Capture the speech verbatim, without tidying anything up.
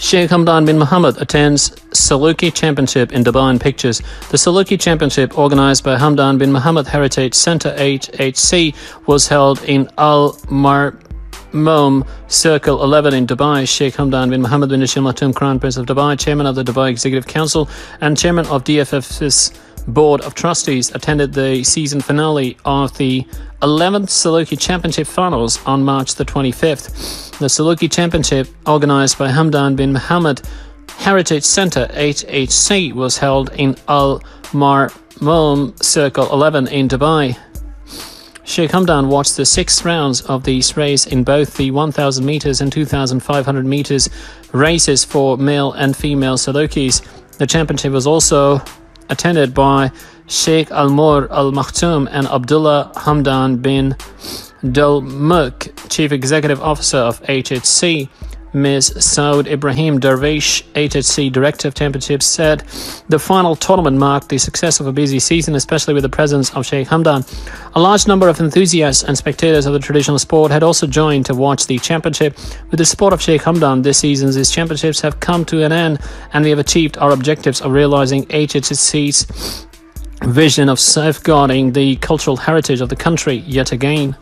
Sheikh Hamdan bin Mohammed attends Saluki Championship in Dubai and pictures. The Saluki Championship, organised by Hamdan bin Mohammed Heritage Center H H C, was held in Al Marmoom Circle eleven in Dubai. Sheikh Hamdan bin Mohammed bin Rashid Al Maktoum, Crown Prince of Dubai, Chairman of the Dubai Executive Council and Chairman of D F F's Board of Trustees, attended the season finale of the eleventh Saluki Championship finals on March the twenty-fifth. The Saluki Championship, organised by Hamdan bin Mohammed Heritage Center H H C, was held in Al Marmoom Circle eleven in Dubai. Sheikh Hamdan watched the six rounds of this race in both the one thousand meters and two thousand five hundred meters races for male and female Salukis. The championship was also attended by Sheikh Almour Al Maktoum and Abdullah Hamdan bin Dolmukh, Chief Executive Officer of H H C. Miz Saud Ibrahim Darwish, H H C Director of Championships, said the final tournament marked the success of a busy season, especially with the presence of Sheikh Hamdan. A large number of enthusiasts and spectators of the traditional sport had also joined to watch the championship. With the support of Sheikh Hamdan this season, these championships have come to an end and we have achieved our objectives of realizing H H C's vision of safeguarding the cultural heritage of the country yet again.